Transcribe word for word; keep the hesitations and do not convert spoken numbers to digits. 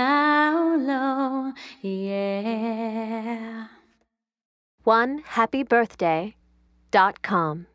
down low, yeah. one happy birthday dot com